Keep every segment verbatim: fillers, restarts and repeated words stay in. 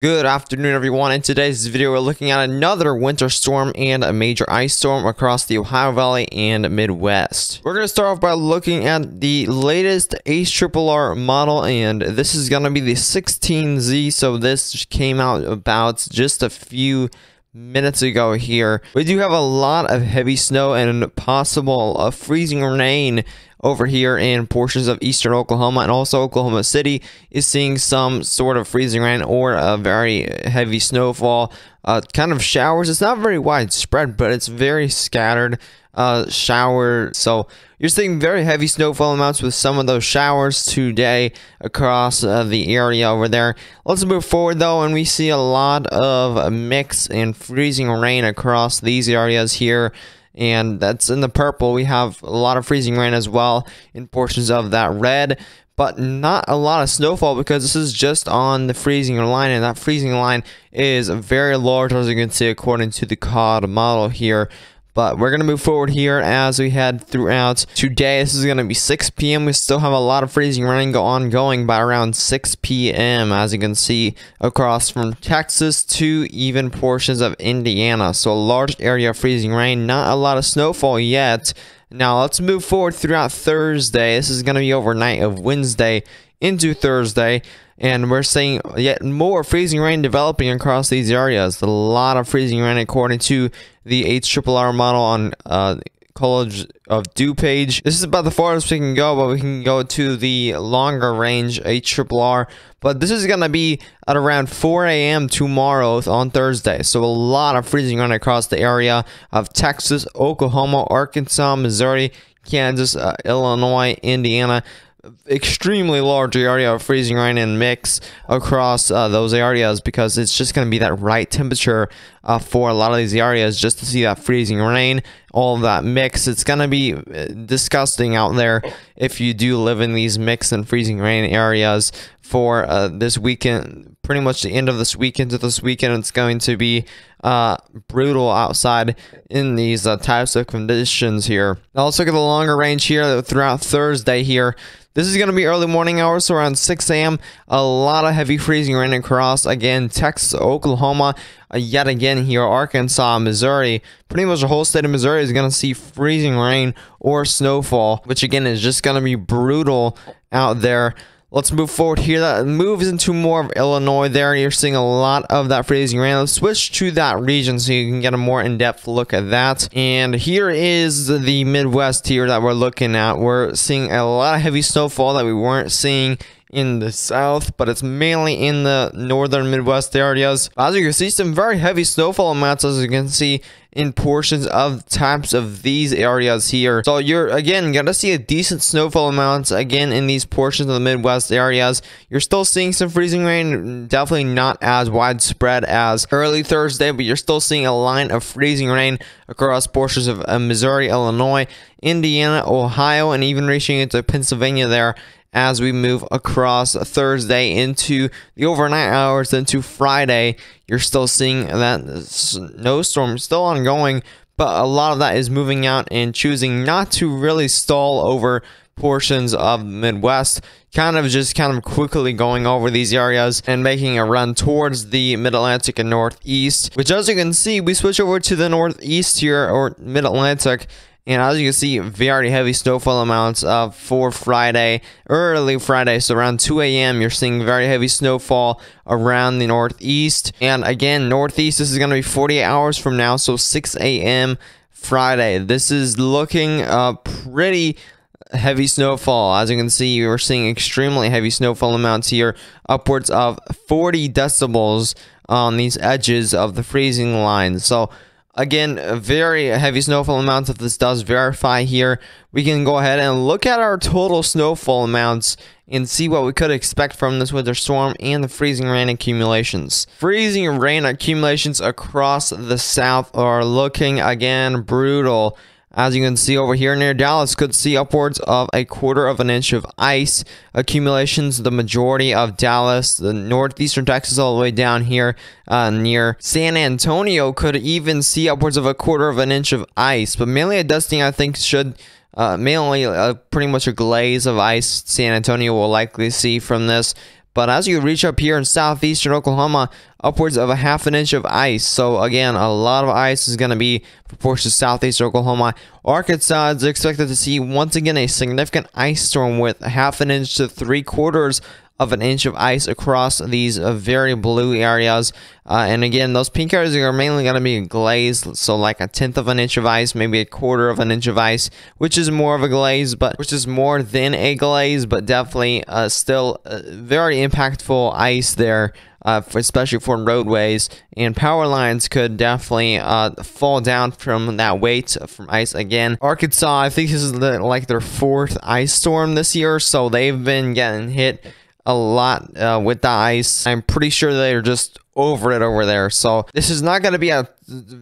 Good afternoon, everyone. In today's video, we're looking at another winter storm and a major ice storm across the Ohio Valley and Midwest. We're going to start off by looking at the latest H R R R model, and this is going to be the sixteen Z, so this came out about just a few minutes ago here. We do have a lot of heavy snow and possible uh, freezing rain over here in portions of eastern Oklahoma, and also Oklahoma City is seeing some sort of freezing rain or a very heavy snowfall, uh, kind of showers. It's not very widespread, but it's very scattered uh, shower. So you're seeing very heavy snowfall amounts with some of those showers today across uh, the area over there. Let's move forward though, and we see a lot of mix and freezing rain across these areas here. And that's in the purple. We have a lot of freezing rain as well in portions of that red, but not a lot of snowfall because this is just on the freezing line, and that freezing line is very large, as you can see, according to the C O D model here. But we're going to move forward here as we head throughout today. This is going to be six P M We still have a lot of freezing rain go ongoing by around six P M as you can see, across from Texas to even portions of Indiana. So a large area of freezing rain, not a lot of snowfall yet. Now let's move forward throughout Thursday. This is going to be overnight of Wednesday into Thursday, and we're seeing yet more freezing rain developing across these areas. A lot of freezing rain according to the H R R R model on uh, College of DuPage. This is about the farthest we can go, but we can go to the longer range H R R R. But this is going to be at around four A M tomorrow on Thursday. So a lot of freezing rain across the area of Texas, Oklahoma, Arkansas, Missouri, Kansas, uh, Illinois, Indiana. Extremely large area of freezing rain and mix across uh, those areas, because it's just going to be that right temperature uh, for a lot of these areas just to see that freezing rain, all that mix. It's going to be disgusting out there if you do live in these mix and freezing rain areas for uh, this weekend. Pretty much the end of this weekend to this weekend, it's going to be uh, brutal outside in these uh, types of conditions here. Now let's look at the longer range here throughout Thursday here. This is going to be early morning hours, so around six A M A lot of heavy freezing rain across, again, Texas, Oklahoma, uh, yet again here, Arkansas, Missouri. Pretty much the whole state of Missouri is going to see freezing rain or snowfall, which again is just going to be brutal out there. Let's move forward here. That moves into more of Illinois there. You're seeing a lot of that freezing rain. Let's switch to that region so you can get a more in-depth look at that. And here is the Midwest here that we're looking at. We're seeing a lot of heavy snowfall that we weren't seeing in the south, but it's mainly in the northern Midwest areas. As you can see, some very heavy snowfall amounts, as you can see, in portions of types of these areas here. So you're again gonna see a decent snowfall amounts again in these portions of the Midwest areas. You're still seeing some freezing rain, definitely not as widespread as early Thursday, but you're still seeing a line of freezing rain across portions of uh, Missouri, Illinois, Indiana, Ohio, and even reaching into Pennsylvania there as we move across Thursday into the overnight hours into Friday. You're still seeing that snowstorm still ongoing, but a lot of that is moving out and choosing not to really stall over portions of Midwest, kind of just kind of quickly going over these areas and making a run towards the Mid-Atlantic and Northeast, which, as you can see, we switch over to the Northeast here, or Mid-Atlantic. And as you can see, very heavy snowfall amounts uh, for Friday, early Friday. So around two A M, you're seeing very heavy snowfall around the Northeast. And again, Northeast, this is going to be forty-eight hours from now. So six A M Friday. This is looking uh, pretty heavy snowfall. As you can see, we're seeing extremely heavy snowfall amounts here, upwards of forty decibels on these edges of the freezing line. So again, very heavy snowfall amounts. If this does verify here, we can go ahead and look at our total snowfall amounts and see what we could expect from this winter storm and the freezing rain accumulations. Freezing rain accumulations across the south are looking, again, brutal. As you can see over here near Dallas, could see upwards of a quarter of an inch of ice accumulations. The majority of Dallas, the northeastern Texas, all the way down here uh, near San Antonio, could even see upwards of a quarter of an inch of ice. But mainly a dusting, I think, should uh, mainly uh, pretty much a glaze of ice San Antonio will likely see from this. But as you reach up here in southeastern Oklahoma, upwards of a half an inch of ice. So again, a lot of ice is going to be for portions of southeastern Oklahoma. Arkansas is expected to see once again a significant ice storm with half an inch to three quarters of an inch of ice across these uh, very blue areas. Uh, and again, those pink areas are mainly going to be glazed, so like a tenth of an inch of ice, maybe a quarter of an inch of ice, which is more of a glaze, but which is more than a glaze, but definitely uh, still uh, very impactful ice there, uh, for, especially for roadways. And power lines could definitely uh, fall down from that weight from ice again. Arkansas, I think this is the, like their fourth ice storm this year, so they've been getting hit a lot uh, with the ice. I'm pretty sure they're just over it over there. So this is not going to be a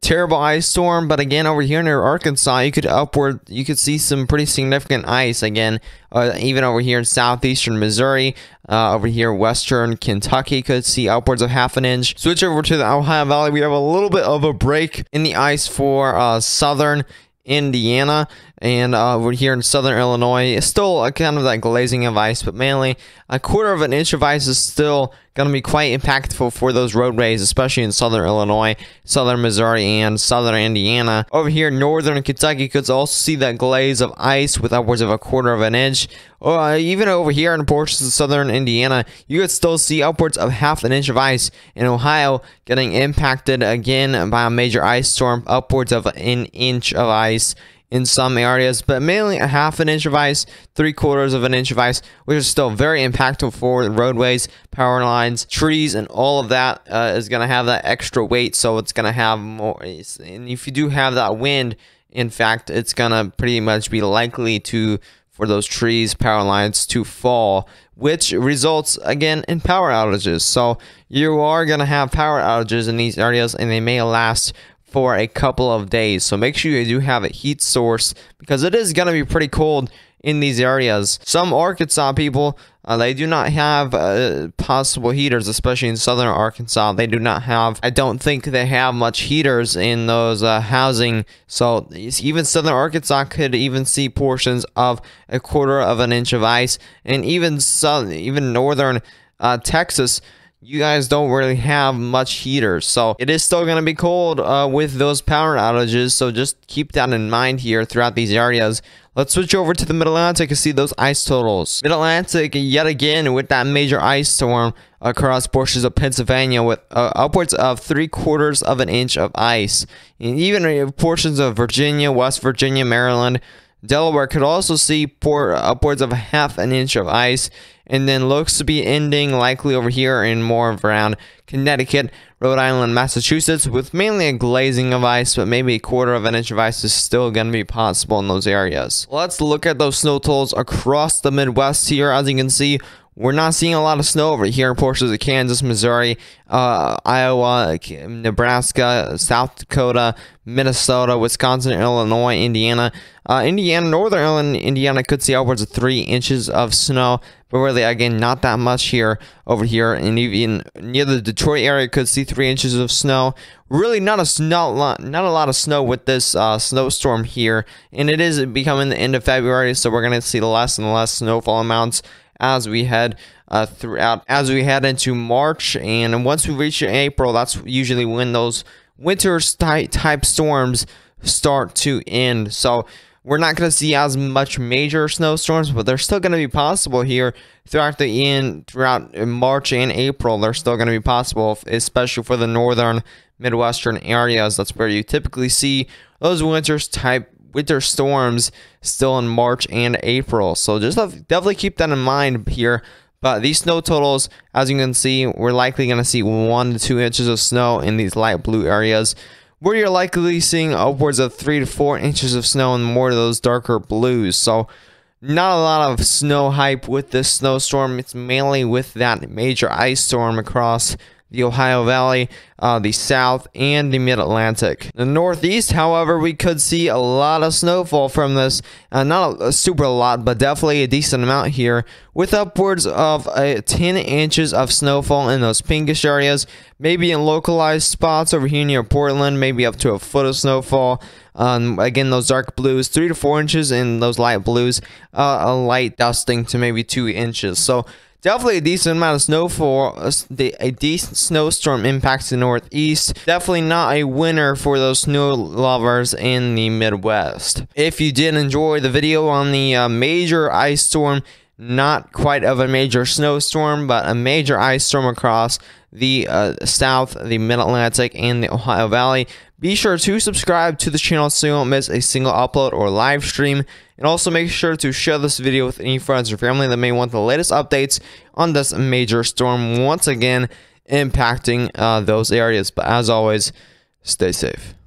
terrible ice storm, but again, over here near Arkansas, you could upward, you could see some pretty significant ice again. Uh, even over here in southeastern Missouri, uh, over here western Kentucky could see upwards of half an inch. Switch over to the Ohio Valley. We have a little bit of a break in the ice for uh, southern Indiana, and uh, over here in southern Illinois, it's still a kind of that glazing of ice, but mainly a quarter of an inch of ice is still going to be quite impactful for those roadways, especially in southern Illinois, southern Missouri, and southern Indiana. Over here in northern Kentucky, could also see that glaze of ice with upwards of a quarter of an inch. Or uh, even over here in portions of southern Indiana, you could still see upwards of half an inch of ice. In Ohio, getting impacted again by a major ice storm, upwards of an inch of ice in some areas, but mainly a half an inch of ice, three quarters of an inch of ice, which is still very impactful for roadways, power lines, trees, and all of that uh, is going to have that extra weight. So it's going to have more, and if you do have that wind, in fact, it's going to pretty much be likely to for those trees, power lines to fall, which results again in power outages. So you are going to have power outages in these areas, and they may last for a couple of days. So make sure you do have a heat source, because it is going to be pretty cold in these areas. Some Arkansas people, uh, they do not have uh, possible heaters, especially in southern Arkansas. They do not have, I don't think they have much heaters in those uh, housing. So even southern Arkansas could even see portions of a quarter of an inch of ice. And even southern, even northern uh, Texas, you guys don't really have much heaters, so it is still going to be cold uh, with those power outages. So just keep that in mind here throughout these areas. Let's switch over to the Mid-Atlantic and see those ice totals. Mid-Atlantic, yet again, with that major ice storm across portions of Pennsylvania with uh, upwards of three quarters of an inch of ice. And even portions of Virginia, West Virginia, Maryland, Delaware could also see pour upwards of half an inch of ice, and then looks to be ending likely over here in more of around Connecticut, Rhode Island, Massachusetts, with mainly a glazing of ice, but maybe a quarter of an inch of ice is still going to be possible in those areas. Let's look at those snow totals across the Midwest here. As you can see, we're not seeing a lot of snow over here in portions of Kansas, Missouri, uh, Iowa, Nebraska, South Dakota, Minnesota, Wisconsin, Illinois, Indiana. Uh, Indiana, northern Indiana could see upwards of three inches of snow, but really, again, not that much here over here. And even near the Detroit area could see three inches of snow. Really not a, not a, lot, not a lot of snow with this uh, snowstorm here. And it is becoming the end of February, so we're going to see less and less snowfall amounts as we head uh, throughout, as we head into March, and once we reach April, that's usually when those winter type storms start to end. So we're not going to see as much major snowstorms, but they're still going to be possible here throughout the end, throughout March and April. They're still going to be possible, especially for the northern, midwestern areas. That's where you typically see those winter type winter storms still in March and April. So just definitely keep that in mind here. But these snow totals, as you can see, we're likely going to see one to two inches of snow in these light blue areas, where you're likely seeing upwards of three to four inches of snow in more of those darker blues. So not a lot of snow hype with this snowstorm. It's mainly with that major ice storm across the Ohio Valley, uh, the South, and the Mid-Atlantic. The Northeast, however, we could see a lot of snowfall from this. Uh, not a, a super lot, but definitely a decent amount here, with upwards of uh, ten inches of snowfall in those pinkish areas, maybe in localized spots over here near Portland, maybe up to a foot of snowfall. Um, again, those dark blues, three to four inches in those light blues, uh, a light dusting to maybe two inches. So Definitely a decent amount of snowfall, a decent snowstorm impacts the Northeast. Definitely not a winner for those snow lovers in the Midwest. If you did enjoy the video on the uh, major ice storm, not quite of a major snowstorm, but a major ice storm across the uh, South, the Mid-Atlantic, and the Ohio Valley, be sure to subscribe to the channel so you don't miss a single upload or live stream. And also make sure to share this video with any friends or family that may want the latest updates on this major storm once again impacting uh, those areas. But as always, stay safe.